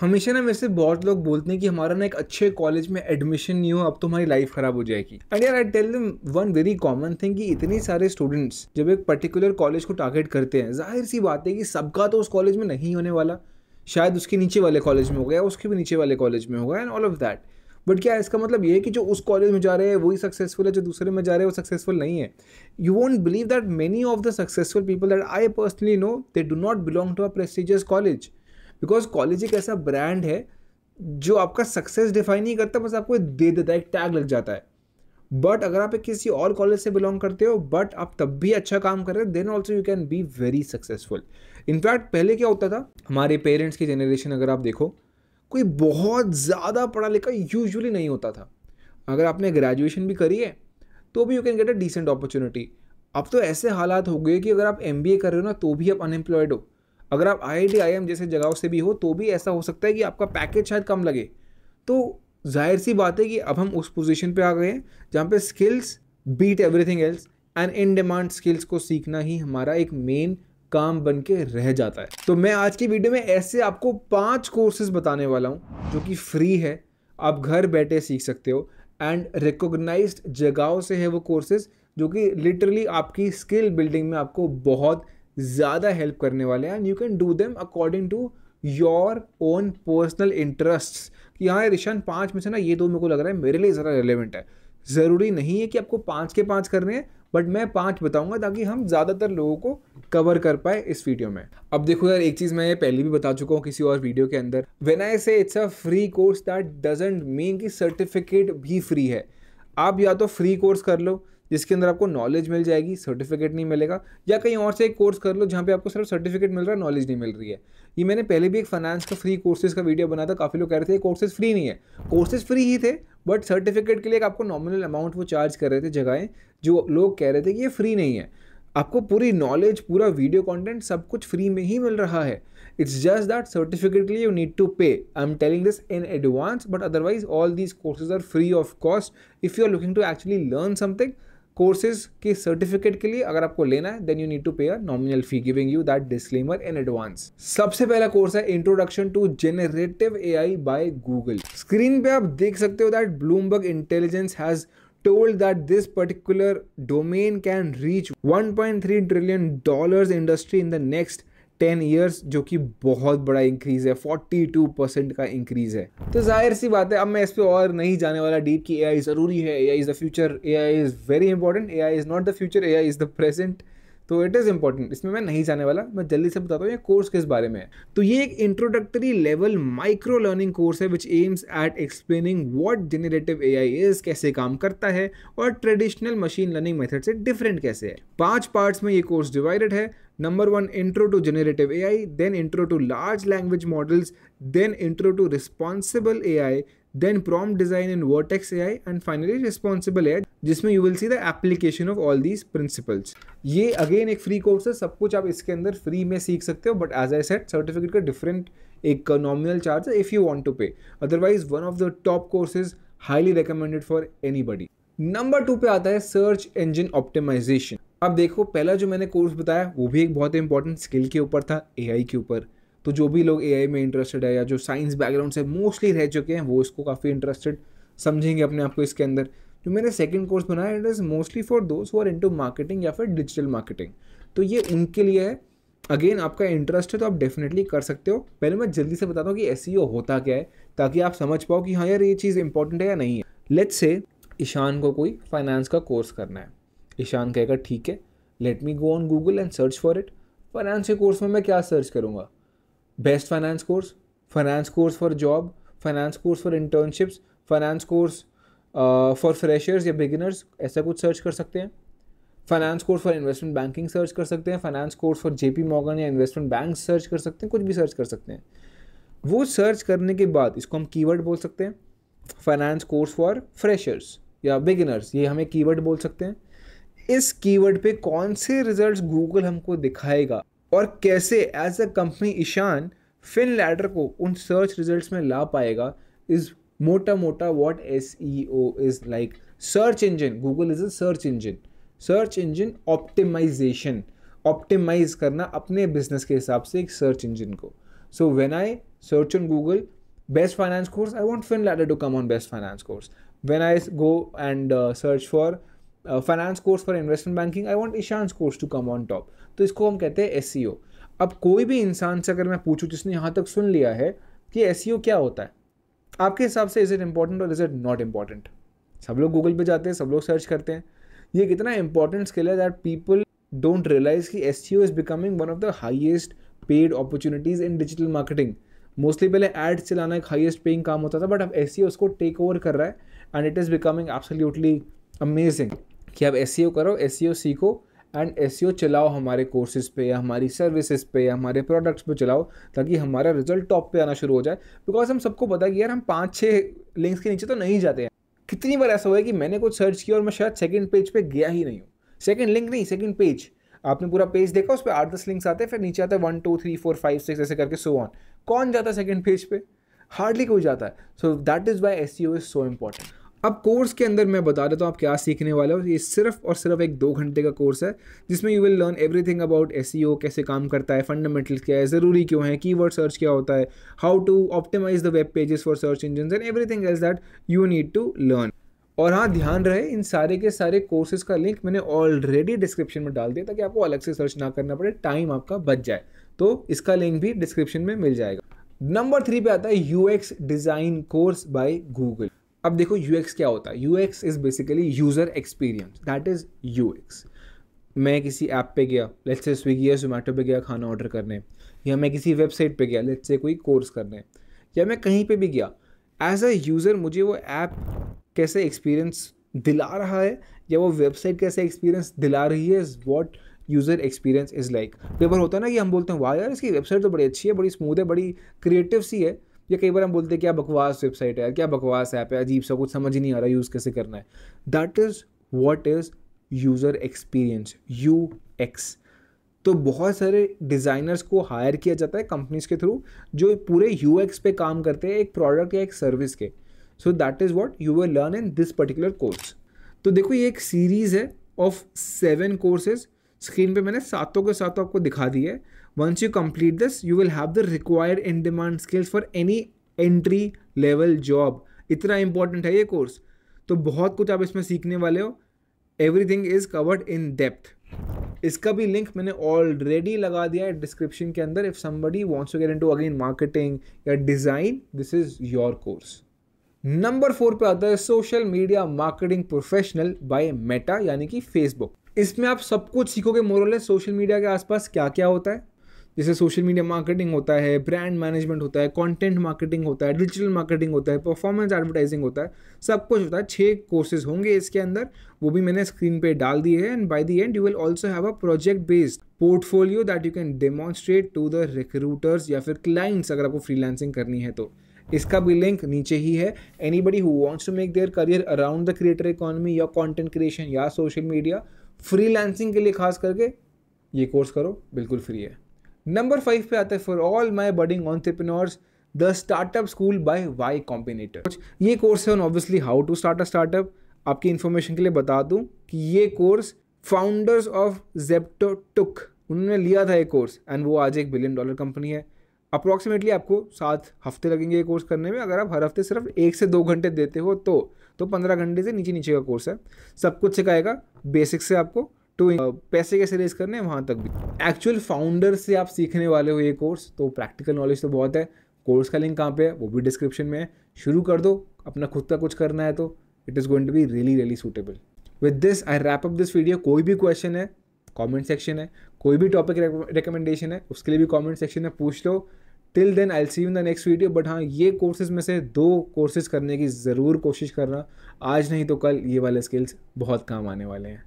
हमेशा ना वैसे बहुत लोग बोलते हैं कि हमारा ना एक अच्छे कॉलेज में एडमिशन नहीं हो, अब तो हमारी लाइफ खराब हो जाएगी। एंड यार I tell them one very common thing कि इतने सारे स्टूडेंट्स जब एक पर्टिकुलर कॉलेज को टारगेट करते हैं, जाहिर सी बात है कि सबका तो उस कॉलेज में नहीं होने वाला, शायद उसके नीचे वाले कॉलेज में होगा या उसके भी नीचे वाले कॉलेज में होगा and all of that. But क्या इसका मतलब ये है कि जो उस कॉलेज में जा रहे हैं वही सक्सेसफुल है, जो दूसरे में जा रहे हैं वो सक्सेसफुल नहीं है? You won't believe that many of the successful people that I personally know, they do not belong to a prestigious college, because college एक ऐसा ब्रांड है जो आपका सक्सेस डिफाइन नहीं करता, बस आपको दे देता है, एक टैग लग जाता है। बट अगर आप किसी और कॉलेज से बिलोंग करते हो बट आप तब भी अच्छा काम कर रहे हो, then also you can be very successful. In fact पहले क्या होता था, हमारे पेरेंट्स की जनरेशन अगर आप देखो, कोई बहुत ज़्यादा पढ़ा लिखा यूजुअली नहीं होता था। अगर आपने ग्रेजुएशन भी करी है तो भी you can get a decent opportunity. अब तो ऐसे हालात हो गए कि अगर आप MBA कर रहे हो ना तो भी आप अनएम्प्लॉयड हो, अगर आप IIT IIM जैसे जगहों से भी हो तो भी ऐसा हो सकता है कि आपका पैकेज शायद कम लगे। तो जाहिर सी बात है कि अब हम उस पोजीशन पे आ गए हैं जहाँ पे skills beat everything else and in demand skills को सीखना ही हमारा एक मेन काम बन के रह जाता है। तो मैं आज की वीडियो में ऐसे आपको 5 कोर्सेज बताने वाला हूँ जो कि फ्री है, आप घर बैठे सीख सकते हो एंड रिकॉग्नाइज्ड जगहों से है वो कोर्सेज जो कि लिटरली आपकी स्किल बिल्डिंग में आपको बहुत ज़्यादा हेल्प करने वाले हैं and you can do them according to your own personal interests. कि हाँ ऋषान 5 में से ना ये 2 मेरे को लग रहा है मेरे लिए ज़रा रिलेवेंट है। ज़रूरी नहीं है कि आपको 5 के 5 करने हैं, बट मैं 5 बताऊंगा ताकि हम ज़्यादातर लोगों को कवर कर पाए इस वीडियो में। अब देखो यार, एक चीज़ मैं ये पहले भी बता चुका हूँ किसी और वीडियो के अंदर, when I say it's a free course that doesn't mean कि सर्टिफिकेट भी फ्री है। आप या तो फ्री कोर्स कर लो जिसके अंदर आपको नॉलेज मिल जाएगी, सर्टिफिकेट नहीं मिलेगा, या कहीं और से एक कोर्स कर लो जहाँ पे आपको सिर्फ सर्टिफिकेट मिल रहा है, नॉलेज नहीं मिल रही है। ये मैंने पहले भी एक फाइनेंस का फ्री कोर्सेज का वीडियो बनाया था, काफ़ी लोग कह रहे थे कोर्सेज फ्री नहीं है। कोर्सेज फ्री ही थे बट सर्टिफिकेट के लिए आपको नॉमिनल अमाउंट वो चार्ज कर रहे थे जगहें, जो लोग कह रहे थे कि ये फ्री नहीं है। आपको पूरी नॉलेज, पूरा वीडियो कंटेंट, सब कुछ फ्री में ही मिल रहा है। इट्स जस्ट दैट सर्टिफिकेट के लिए you need to pay. I am telling this in advance, but otherwise all these courses are free of cost. If you are looking to actually learn something, courses के certificate के लिए अगर आपको लेना है then you need to pay a nominal fee, giving you that disclaimer in advance. सबसे पहला course है introduction to generative AI by Google. Screen पे आप देख सकते हो that Bloomberg intelligence has told that this particular domain can reach $1.3 trillion industry in the next 10 years, जो कि बहुत बड़ा इंक्रीज़ है, 42% का इंक्रीज़ है। तो जाहिर सी बात है, अब मैं इस पर और नहीं जाने वाला डीप कि AI ज़रूरी है, AI is the future, AI is very important, AI is not the future, AI is the present, तो इट इज़ इंपॉर्टेंट, इसमें मैं नहीं जाने वाला। मैं जल्दी से बताता हूँ ये कोर्स किस बारे में है। तो ये एक introductory level micro learning course है which aims at explaining what generative AI is, कैसे काम करता है और ट्रेडिशनल मशीन लर्निंग मेथड से डिफरेंट कैसे है। 5 पार्ट्स में ये कोर्स डिवाइडेड है। Number 1 intro to generative AI, then intro to large language models, then intro to responsible AI, then prompt design in vertex AI and finally responsible AI, जिसमें you will see the application of all these principles। ये again एक free course है, सब कुछ आप इसके अंदर free में सीख सकते हो, but as I said certificate का different एक nominal charge है if you want to pay, otherwise one of the top courses, highly recommended for anybody। Number 2 पे आता है सर्च इंजन ऑप्टिमाइजेशन। अब देखो, पहला जो मैंने कोर्स बताया वो भी एक बहुत इंपॉर्टेंट स्किल के ऊपर था, AI के ऊपर। तो जो भी लोग AI में इंटरेस्टेड है या जो साइंस बैकग्राउंड से मोस्टली रह चुके हैं वो इसको काफ़ी इंटरेस्टेड समझेंगे अपने आप को इसके अंदर। जो मैंने सेकंड कोर्स बनाया it is mostly for those who are into marketing या फिर डिजिटल मार्केटिंग, तो ये उनके लिए है। अगेन आपका इंटरेस्ट है तो आप डेफिनेटली कर सकते हो। पहले मैं जल्दी से बताता हूँ कि SEO होता क्या है ताकि आप समझ पाओ कि हाँ यार ये चीज़ इंपॉर्टेंट है या नहीं है। लेट्स से ईशान को कोई फाइनेंस का कोर्स करना है, ईशान कहेगा ठीक है, let me go on Google and search for it. Finance के कोर्स में मैं क्या सर्च करूँगा? Best finance course for job, finance course for internships, finance course for freshers या बिगिनर्स, ऐसा कुछ सर्च कर सकते हैं। Finance course for investment banking search कर सकते हैं, finance course for JP Morgan या इन्वेस्टमेंट बैंक सर्च कर सकते हैं, कुछ भी सर्च कर सकते हैं। वो सर्च करने के बाद इसको हम कीवर्ड बोल सकते हैं, फाइनेंस कोर्स फॉर फ्रेशर्स या बिगिनर्स, ये हमें कीवर्ड बोल सकते हैं। इस कीवर्ड पे कौन से रिजल्ट्स गूगल हमको दिखाएगा और कैसे as a company Ishaan Finladder को उन सर्च रिजल्ट्स में ला पाएगा, इज मोटा मोटा what SEO is like. Search engine, Google is a search engine, search engine optimization, optimize करना अपने बिजनेस के हिसाब से एक सर्च इंजन को। So when I search on Google, best finance course, I want Finladder to come on best finance course. When I go and search for finance course for investment banking, I want Ishan's course to come on top. तो इसको हम कहते हैं SEO. अब कोई भी इंसान से अगर मैं पूछूं जिसने यहाँ तक सुन लिया है कि SEO क्या होता है, आपके हिसाब से इज इट इम्पॉर्टेंट और इज इट नॉट इम्पॉर्टेंट? सब लोग गूगल पे जाते हैं, सब लोग सर्च करते हैं. ये कितना इम्पॉर्टेंट स्किल है दैट पीपल डोंट रियलाइज कि SEO is becoming one of the highest paid opportunities in digital marketing. Mostly पहले एड्स चलाना एक हाइएस्ट पेइंग काम होता था, बट अब SEO उसको टेक ओवर कर रहा है and it is becoming absolutely amazing कि आप SEO करो, SEO सीखो एंड SEO चलाओ हमारे कोर्सेज पे या हमारी सर्विसेज पे या हमारे प्रोडक्ट्स पे चलाओ, ताकि हमारा रिजल्ट टॉप पे आना शुरू हो जाए. बिकॉज हम सबको पता है कि यार हम 5-6 लिंक्स के नीचे तो नहीं जाते हैं. कितनी बार ऐसा हुआ है कि मैंने कुछ सर्च किया और मैं शायद सेकंड पेज पे गया ही नहीं हूँ, सेकंड लिंक नहीं, सेकंड पेज. आपने पूरा पेज देखा, उस पर 8-10 लिंक्स आते हैं, फिर नीचे आता है 1 2 3 4 5 6 ऐसे करके सो ऑन. कौन जाता है सेकंड पेज पे? हार्डली कोई जाता है. So that is why SEO is so important. अब कोर्स के अंदर मैं बता देता हूँ आप क्या सीखने वाले हो. ये सिर्फ और सिर्फ एक 2 घंटे का कोर्स है जिसमें you will learn everything about SEO, कैसे काम करता है, फंडामेंटल्स क्या है, ज़रूरी क्यों है, कीवर्ड सर्च क्या होता है, how to optimize the web pages for search engines and everything else that you need to learn. और हाँ, ध्यान रहे, इन सारे के सारे कोर्सेज का लिंक मैंने ऑलरेडी डिस्क्रिप्शन में डाल दिया ताकि आपको अलग से सर्च ना करना पड़े, टाइम आपका बच जाए. तो इसका लिंक भी डिस्क्रिप्शन में मिल जाएगा. नंबर 3 पे आता है UX design course by Google. अब देखो UX क्या होता है. UX is basically user experience, that is UX. मैं किसी ऐप पे गया, लेट्स से स्विगी या जोमेटो पे गया खाना ऑर्डर करने, या मैं किसी वेबसाइट पे गया, लेट्स से कोई कोर्स करने, या मैं कहीं पे भी गया, एज अ यूज़र मुझे वो ऐप कैसे एक्सपीरियंस दिला रहा है या वो वेबसाइट कैसे एक्सपीरियंस दिला रही है is what user experience is like. कई बार होता है ना कि हम बोलते हैं वाह यार इसकी वेबसाइट तो बड़ी अच्छी है, बड़ी स्मूथ है, बड़ी क्रिएटिव सी है, या कई बार हम बोलते हैं क्या बकवास वेबसाइट है यार, क्या बकवास ऐप है, अजीब सा, कुछ समझ ही नहीं आ रहा यूज़ कैसे करना है. That is what is user experience, UX. तो बहुत सारे डिज़ाइनर्स को हायर किया जाता है कंपनीज़ के थ्रू जो पूरे UX पे काम करते हैं एक प्रोडक्ट या एक सर्विस के. So that is what you will learn in this particular course. तो देखो ये एक सीरीज़ है ऑफ 7 कोर्सेज. स्क्रीन पे मैंने 7 के 7 आपको दिखा दी है. Once you complete this you will have the required in demand skills for any entry level job. इतना इंपॉर्टेंट है ये कोर्स. तो बहुत कुछ आप इसमें सीखने वाले हो. Everything is covered in depth. इसका भी लिंक मैंने ऑलरेडी लगा दिया है डिस्क्रिप्शन के अंदर. If somebody wants to get into again marketing या design, this is your course. Number 4 पे आता है social media marketing professional by Meta यानी कि फेसबुक. इसमें आप सब कुछ सीखोगे मोरलेस सोशल मीडिया के आसपास क्या क्या होता है. जैसे सोशल मीडिया मार्केटिंग होता है, ब्रांड मैनेजमेंट होता है, कंटेंट मार्केटिंग होता है, डिजिटल मार्केटिंग होता है, परफॉर्मेंस एडवर्टाइजिंग होता है, सब कुछ होता है. 6 कोर्सेज होंगे इसके अंदर, वो भी मैंने स्क्रीन पे डाल दिए हैं. And by the end you will also have a project based portfolio that you can demonstrate to the recruiters या फिर क्लाइंट्स अगर आपको फ्रीलांसिंग करनी है तो. इसका भी लिंक नीचे ही है. Anybody who wants to make their career around the creator economy या कंटेंट क्रिएशन या सोशल मीडिया फ्रीलांसिंग के लिए खास करके ये कोर्स करो, बिल्कुल फ्री है. नंबर 5 पे आता है for all my budding entrepreneurs the startup school by Y Combinator. ये कोर्स है on obviously how to start a startup. आपकी इन्फॉर्मेशन के लिए बता दूं कि ये course founders of Zepto took, उन्होंने लिया था ये कोर्स एंड वो आज एक $1 बिलियन कंपनी है. अप्रॉक्सीमेटली आपको 7 हफ्ते लगेंगे ये कोर्स करने में. अगर आप हर हफ्ते सिर्फ 1 से 2 घंटे देते हो तो 15 घंटे से नीचे का कोर्स है. सब कुछ सिखाएगा बेसिक से आपको तो पैसे कैसे रेज करने वहाँ तक भी. एक्चुअल फाउंडर से आप सीखने वाले हो ये कोर्स, तो प्रैक्टिकल नॉलेज तो बहुत है. कोर्स का लिंक कहाँ पे है वो भी डिस्क्रिप्शन में है. शुरू कर दो, अपना खुद का कुछ करना है तो it is going to be really really suitable. With this I wrap up this video. कोई भी क्वेश्चन है कॉमेंट सेक्शन है, कोई भी टॉपिक रिकमेंडेशन है उसके लिए भी कॉमेंट सेक्शन में पूछ लो. Till then I will see you in the next video. But हाँ, ये कोर्सेज में से 2 कोर्सेज करने की ज़रूर कोशिश करना. आज नहीं तो कल ये वाले स्किल्स बहुत काम आने वाले हैं.